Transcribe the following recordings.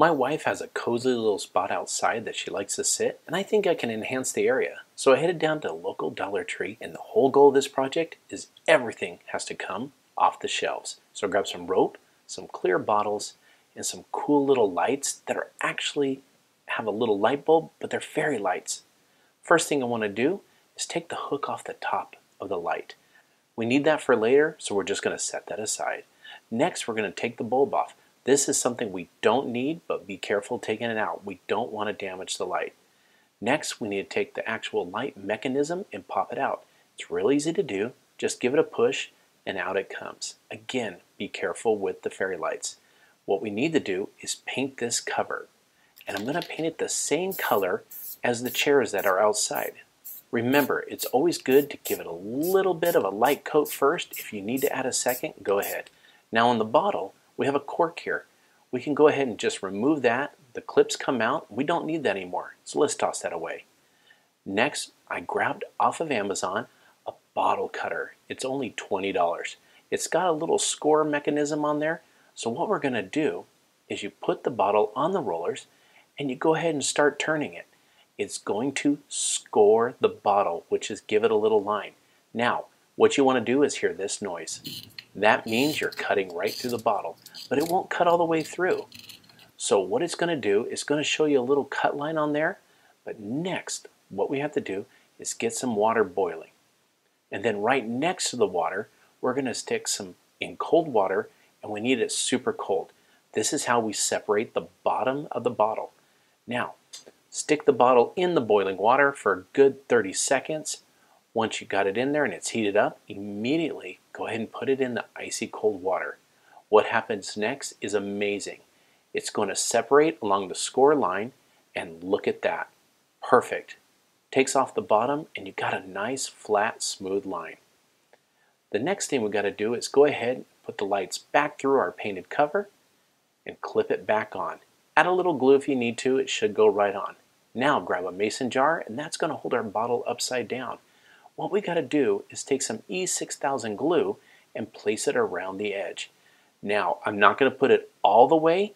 My wife has a cozy little spot outside that she likes to sit, and I think I can enhance the area. So I headed down to a local Dollar Tree, and the whole goal of this project is everything has to come off the shelves. So I grabbed some rope, some clear bottles, and some cool little lights that are actually have a little light bulb, but they're fairy lights. First thing I want to do is take the hook off the top of the light. We need that for later, so we're just going to set that aside. Next, we're going to take the bulb off. This is something we don't need, but be careful taking it out. We don't want to damage the light. Next, we need to take the actual light mechanism and pop it out. It's real easy to do. Just give it a push and out it comes. Again, be careful with the fairy lights. What we need to do is paint this cover. And I'm going to paint it the same color as the chairs that are outside. Remember, it's always good to give it a little bit of a light coat first. If you need to add a second, go ahead. Now on the bottle, we have a cork here. We can go ahead and just remove that. The clips come out. We don't need that anymore. So let's toss that away. Next, I grabbed off of Amazon a bottle cutter. It's only $20. It's got a little score mechanism on there. So what we're going to do is you put the bottle on the rollers and you go ahead and start turning it. It's going to score the bottle, which is give it a little line. Now, what you want to do is hear this noise. That means you're cutting right through the bottle, but it won't cut all the way through. So what it's going to do is going to show you a little cut line on there, but next what we have to do is get some water boiling. And then right next to the water, we're going to stick some in cold water, and we need it super cold. This is how we separate the bottom of the bottle. Now, stick the bottle in the boiling water for a good 30 seconds. Once you got it in there and it's heated up, immediately go ahead and put it in the icy cold water. What happens next is amazing. It's going to separate along the score line, and look at that. Perfect. Takes off the bottom and you've got a nice flat smooth line. The next thing we've got to do is go ahead and put the lights back through our painted cover and clip it back on. Add a little glue if you need to, it should go right on. Now grab a mason jar, and that's going to hold our bottle upside down. What we got to do is take some E6000 glue and place it around the edge. Now, I'm not going to put it all the way,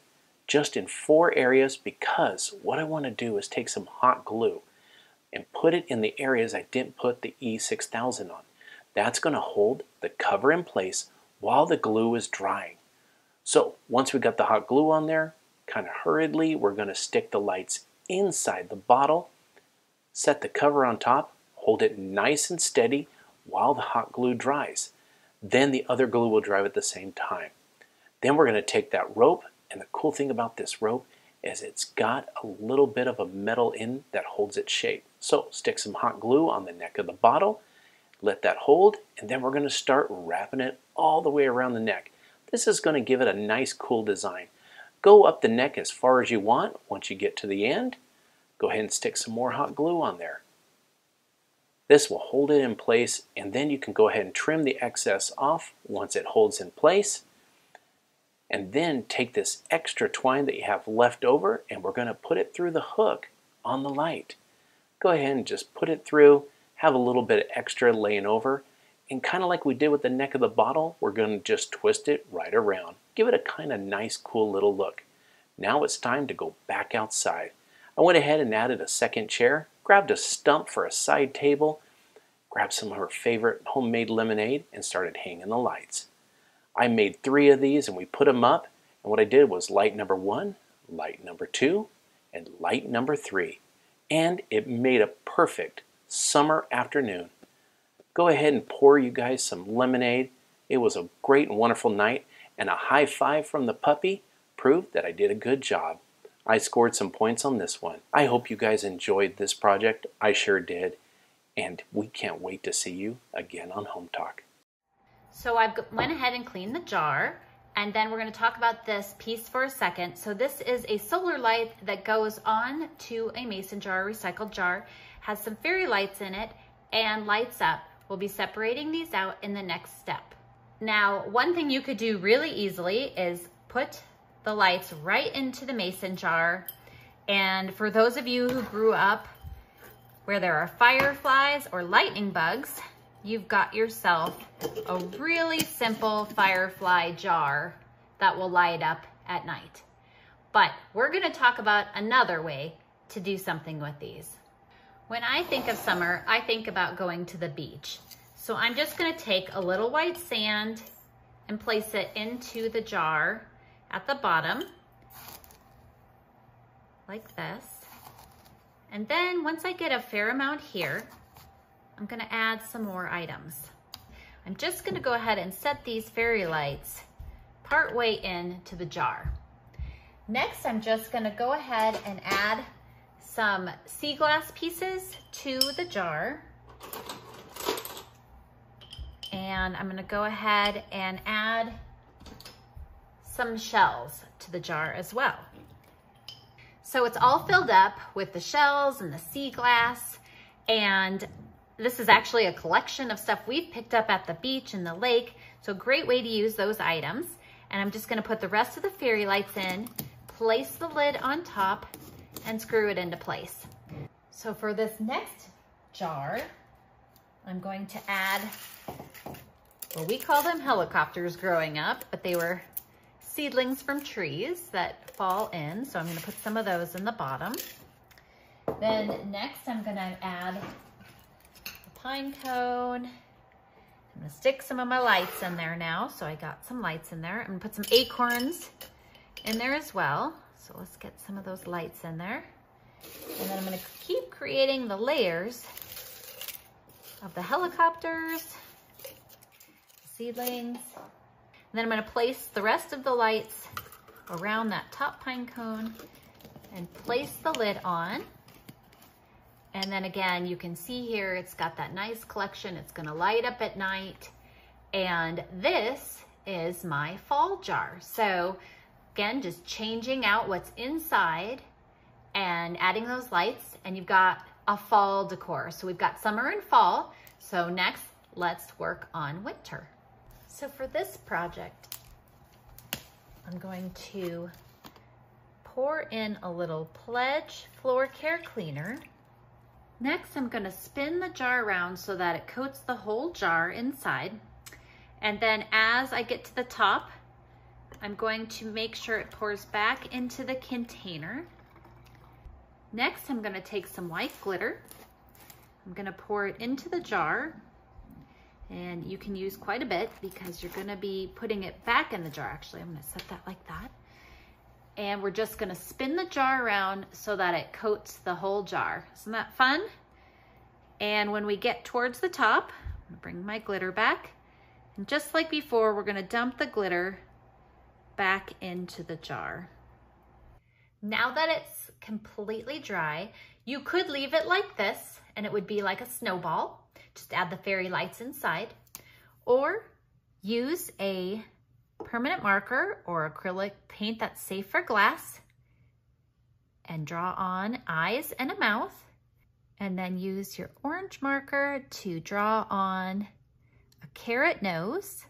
just in four areas, because what I want to do is take some hot glue and put it in the areas I didn't put the E6000 on. That's going to hold the cover in place while the glue is drying. So once we got the hot glue on there, kind of hurriedly, we're going to stick the lights inside the bottle, set the cover on top, hold it nice and steady while the hot glue dries. Then the other glue will dry at the same time. Then we're going to take that rope, and the cool thing about this rope is it's got a little bit of a metal end that holds its shape. So stick some hot glue on the neck of the bottle, let that hold, and then we're going to start wrapping it all the way around the neck. This is going to give it a nice cool design. Go up the neck as far as you want. Once you get to the end, go ahead and stick some more hot glue on there. This will hold it in place, and then you can go ahead and trim the excess off once it holds in place. And then take this extra twine that you have left over, and we're going to put it through the hook on the light. Go ahead and just put it through, have a little bit of extra laying over, and kind of like we did with the neck of the bottle, we're going to just twist it right around. Give it a kind of nice, cool little look. Now it's time to go back outside. I went ahead and added a second chair, grabbed a stump for a side table, grabbed some of her favorite homemade lemonade, and started hanging the lights. I made 3 of these, and we put them up, and what I did was light number 1, light number 2, and light number 3, and it made a perfect summer afternoon. Go ahead and pour you guys some lemonade. It was a great and wonderful night, and a high five from the puppy proved that I did a good job. I scored some points on this one. I hope you guys enjoyed this project. I sure did. And we can't wait to see you again on Hometalk. So I went ahead and cleaned the jar. And then we're going to talk about this piece for a second. So this is a solar light that goes on to a mason jar, a recycled jar. Has some fairy lights in it and lights up. We'll be separating these out in the next step. Now, one thing you could do really easily is put the lights right into the mason jar. And for those of you who grew up where there are fireflies or lightning bugs, you've got yourself a really simple firefly jar that will light up at night. But we're going to talk about another way to do something with these. When I think of summer, I think about going to the beach. So I'm just going to take a little white sand and place it into the jar at the bottom, like this. And then once I get a fair amount here, I'm going to add some more items. I'm just going to go ahead and set these fairy lights partway into the jar. Next, I'm just going to go ahead and add some sea glass pieces to the jar. And I'm going to go ahead and add some shells to the jar as well. So it's all filled up with the shells and the sea glass. And this is actually a collection of stuff we've picked up at the beach and the lake. So a great way to use those items. And I'm just going to put the rest of the fairy lights in, place the lid on top, and screw it into place. So for this next jar, I'm going to add, well, we call them helicopters growing up, but they were seedlings from trees that fall in. So I'm going to put some of those in the bottom. Then next, I'm going to add a pine cone. I'm gonna stick some of my lights in there now. So I got some lights in there. I'm gonna put some acorns in there as well. So let's get some of those lights in there. And then I'm gonna keep creating the layers of the helicopters, the seedlings. And then I'm gonna place the rest of the lights around that top pine cone and place the lid on. And then again, you can see here, it's got that nice collection. It's gonna light up at night. And this is my fall jar. So again, just changing out what's inside and adding those lights, and you've got a fall decor. So we've got summer and fall. So next, let's work on winter. So for this project, I'm going to pour in a little Pledge floor care cleaner. Next, I'm going to spin the jar around so that it coats the whole jar inside. And then as I get to the top, I'm going to make sure it pours back into the container. Next, I'm going to take some white glitter. I'm going to pour it into the jar. And you can use quite a bit because you're going to be putting it back in the jar. Actually, I'm going to set that like that. And we're just gonna spin the jar around so that it coats the whole jar. Isn't that fun? And when we get towards the top, I'm gonna bring my glitter back. And just like before, we're gonna dump the glitter back into the jar. Now that it's completely dry, you could leave it like this and it would be like a snowball. Just add the fairy lights inside. Or use a permanent marker or acrylic paint that's safe for glass and draw on eyes and a mouth, and then use your orange marker to draw on a carrot nose.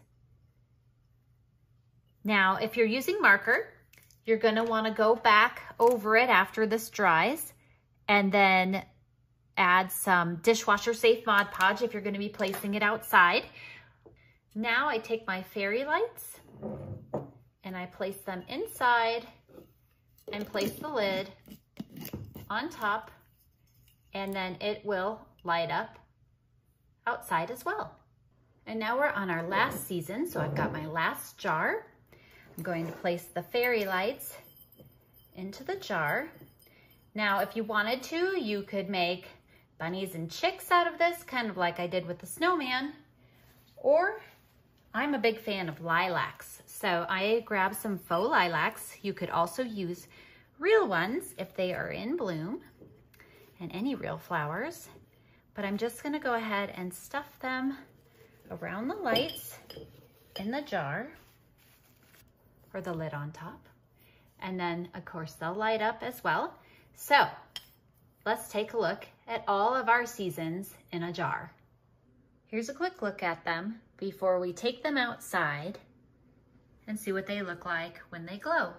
Now, if you're using marker, you're going to want to go back over it after this dries and then add some dishwasher safe Mod Podge if you're going to be placing it outside. Now I take my fairy lights and I place them inside and place the lid on top, and then it will light up outside as well. And now we're on our last season, so I've got my last jar. I'm going to place the fairy lights into the jar. Now, if you wanted to, you could make bunnies and chicks out of this, kind of like I did with the snowman, or I'm a big fan of lilacs, so I grabbed some faux lilacs. You could also use real ones if they are in bloom, and any real flowers, but I'm just gonna go ahead and stuff them around the lights in the jar, or the lid on top, and then of course they'll light up as well. So let's take a look at all of our seasons in a jar. Here's a quick look at them before we take them outside and see what they look like when they glow.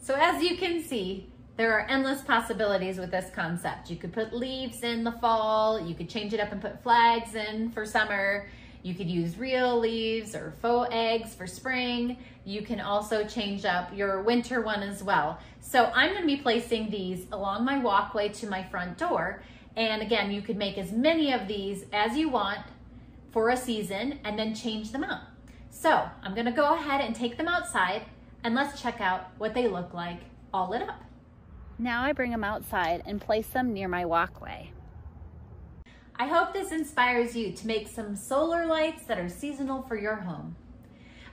So as you can see, there are endless possibilities with this concept. You could put leaves in the fall, you could change it up and put flags in for summer, You could use real leaves or faux eggs for spring. You can also change up your winter one as well. So I'm going to be placing these along my walkway to my front door. And again, you could make as many of these as you want for a season and then change them up. So I'm going to go ahead and take them outside and let's check out what they look like all lit up. Now I bring them outside and place them near my walkway. I hope this inspires you to make some solar lights that are seasonal for your home.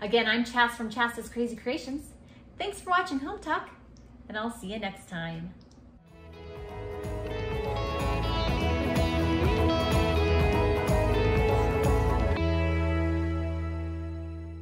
Again, I'm Chas from Chas's Crazy Creations. Thanks for watching Home Talk, and I'll see you next time.